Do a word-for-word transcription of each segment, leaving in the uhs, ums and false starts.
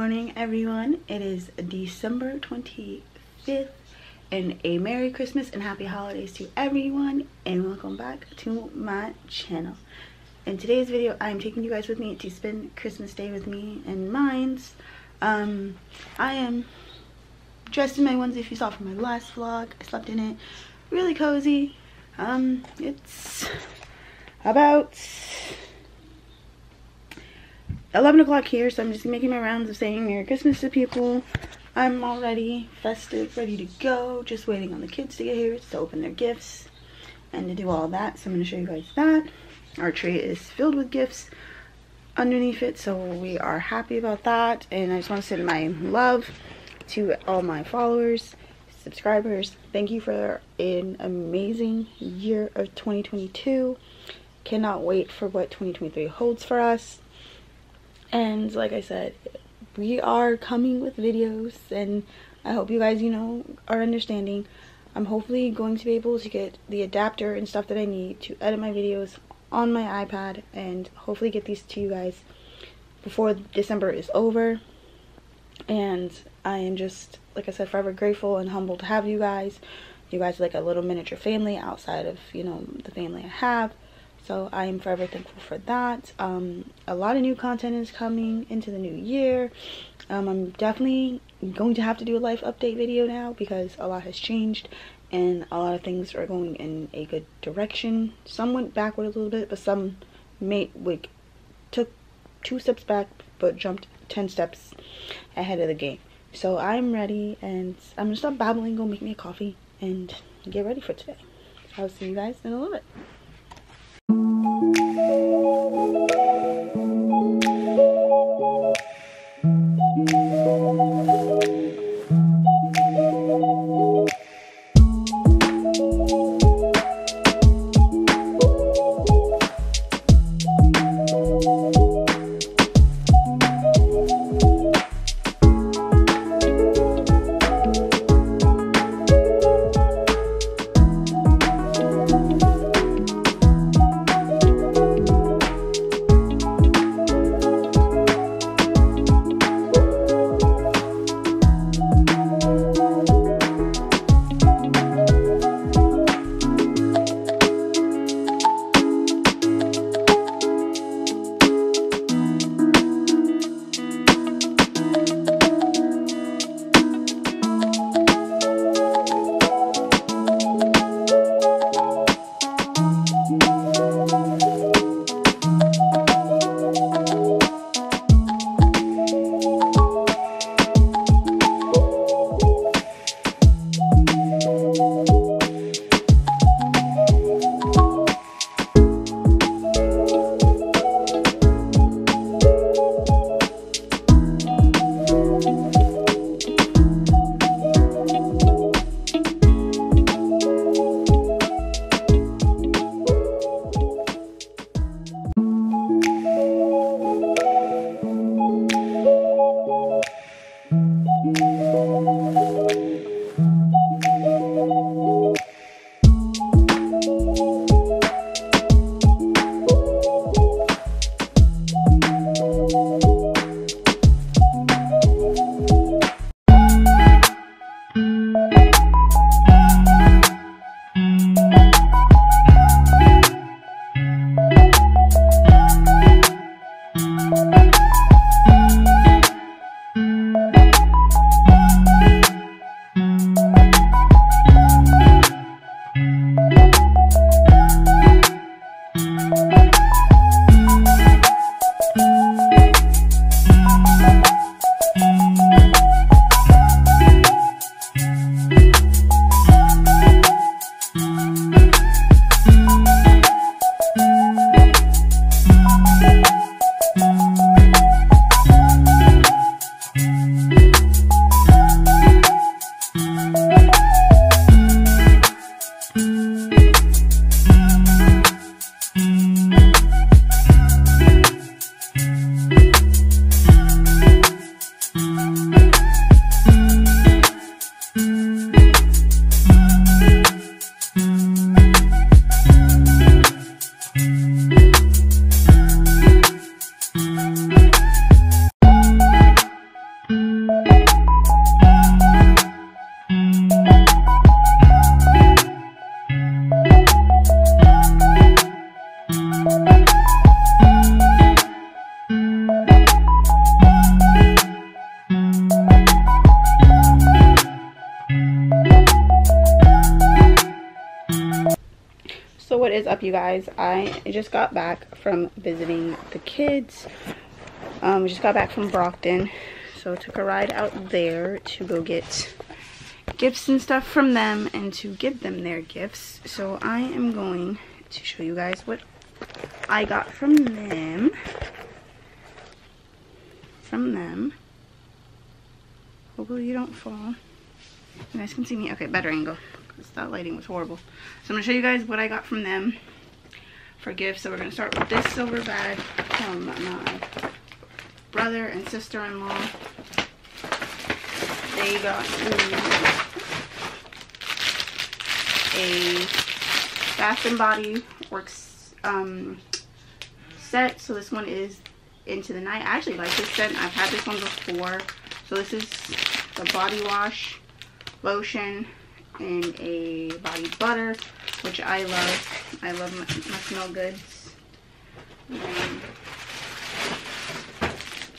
morning, everyone. It is December twenty-fifth, and a Merry Christmas and Happy Holidays to everyone, and welcome back to my channel. In today's video, I'm taking you guys with me to spend Christmas Day with me and mine's. Um, I am dressed in my onesie, if you saw from my last vlog. I slept in it. Really cozy. Um, it's about eleven o'clock here, so I'm just making my rounds of saying Merry Christmas to people. I'm already festive, ready to go, just waiting on the kids to get here to open their gifts and to do all that. So I'm going to show you guys that. Our tray is filled with gifts underneath it, so we are happy about that. And I just want to send my love to all my followers, subscribers. Thank you for an amazing year of twenty twenty-two. Cannot wait for what twenty twenty-three holds for us. And like I said, we are coming with videos, and I hope you guys, you know, are understanding. I'm hopefully going to be able to get the adapter and stuff that I need to edit my videos on my iPad, and hopefully get these to you guys before December is over. And I am just, like I said, forever grateful and humbled to have you guys. You guys are like a little miniature family outside of, you know, the family I have. So I am forever thankful for that. Um, a lot of new content is coming into the new year. Um, I'm definitely going to have to do a life update video now, because a lot has changed and a lot of things are going in a good direction. Some went backward a little bit, but some made, like, took two steps back but jumped ten steps ahead of the game. So I'm ready, and I'm going to stop babbling, go make me a coffee, and get ready for today. So I'll see you guys in a little bit. Bye. what is up, you guys? I just got back from visiting the kids. Um, just got back from Brockton, so took a ride out there to go get gifts and stuff from them and to give them their gifts. So I am going to show you guys what I got from them. From them. Hopefully you don't fall. You guys can see me. Okay, better angle. That lighting was horrible. So I'm gonna show you guys what I got from them for gifts. So we're gonna start with this silver bag from my brother and sister-in-law. They got me a Bath and Body Works um, set. So this one is Into the Night. I actually like this scent. I've had this one before. So this is the body wash, lotion, and a body butter, which I love. I love my, my smell goods. And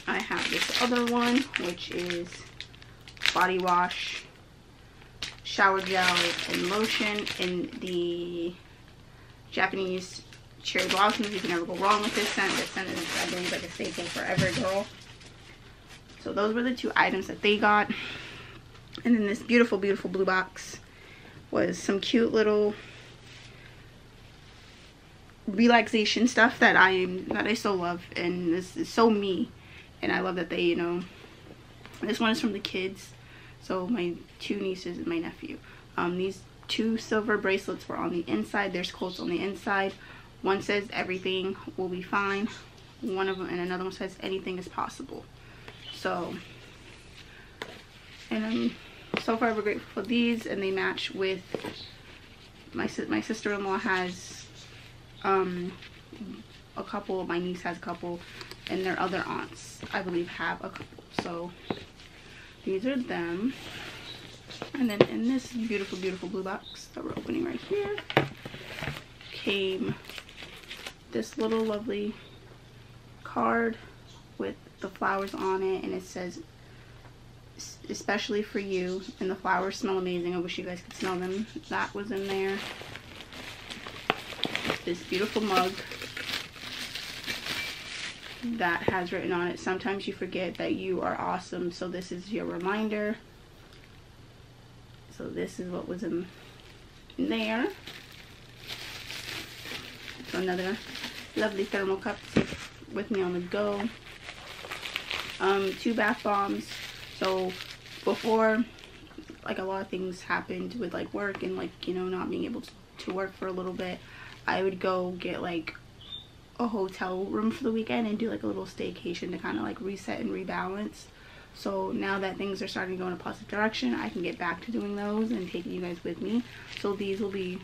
I have this other one, which is body wash, shower gel, and lotion in the Japanese cherry blossoms. You can never go wrong with this scent. This scent is, I believe, like a staple for every girl. So those were the two items that they got. And then this beautiful, beautiful blue box was some cute little relaxation stuff that I am that I so love, and this is so me, and I love that they, you know, this one is from the kids, so my two nieces and my nephew. Um, these two silver bracelets were on the inside. There's quotes on the inside. One says everything will be fine. One of them, and another one says anything is possible. So, and I'm so far we're grateful for these, and they match with my my sister-in-law has um a couple, my niece has a couple, and their other aunts I believe have a couple. So these are them. And then in this beautiful, beautiful blue box that we're opening right here came this little lovely card with the flowers on it, and it says especially for you, and the flowers smell amazing. I wish you guys could smell them. That was in there. This beautiful mug that has written on it, sometimes you forget that you are awesome, so this is your reminder. So this is what was in there. So another lovely thermal cup with me on the go. Um, two bath bombs. So before, like, a lot of things happened with, like, work and, like, you know, not being able to, to work for a little bit, I would go get, like, a hotel room for the weekend and do, like, a little staycation to kind of, like, reset and rebalance. So now that things are starting to go in a positive direction, I can get back to doing those and taking you guys with me. So these will be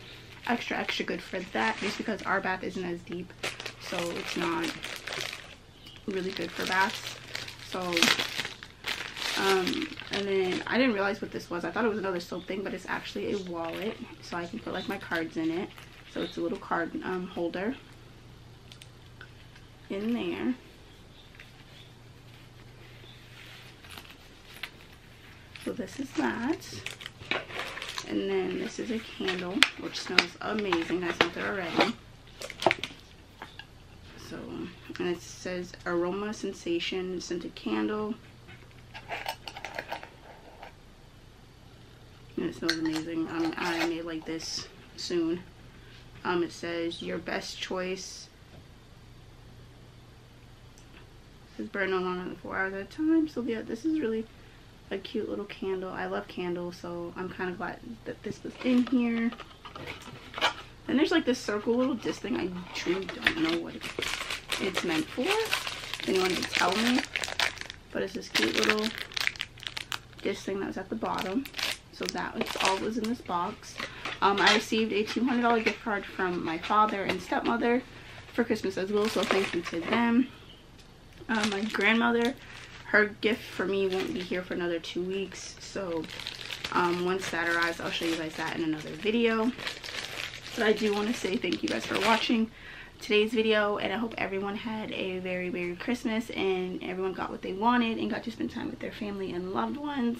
extra, extra good for that, just because our bath isn't as deep, so it's not really good for baths. So... Um, and then I didn't realize what this was. I thought it was another soap thing, but it's actually a wallet, so I can put, like, my cards in it. So it's a little card um, holder in there. So this is that. And then this is a candle, which smells amazing. I smelled it already. So, and it says Aroma Sensation Scented Candle. It smells amazing. Um, I may like this soon. Um, it says your best choice. It says burn no longer than four hours at a time. So yeah, this is really a cute little candle. I love candles, so I'm kind of glad that this was in here. And there's, like, this circle little disc thing. I truly don't know what it's meant for. If anyone can tell me. But it's this cute little disc thing that was at the bottom. So that was all that was in this box. Um, I received a two hundred dollar gift card from my father and stepmother for Christmas as well, so thank you to them. Um, my grandmother, her gift for me won't be here for another two weeks. So um, once that arrives, I'll show you guys that in another video. But I do want to say thank you guys for watching today's video, and I hope everyone had a very Merry Christmas and everyone got what they wanted and got to spend time with their family and loved ones.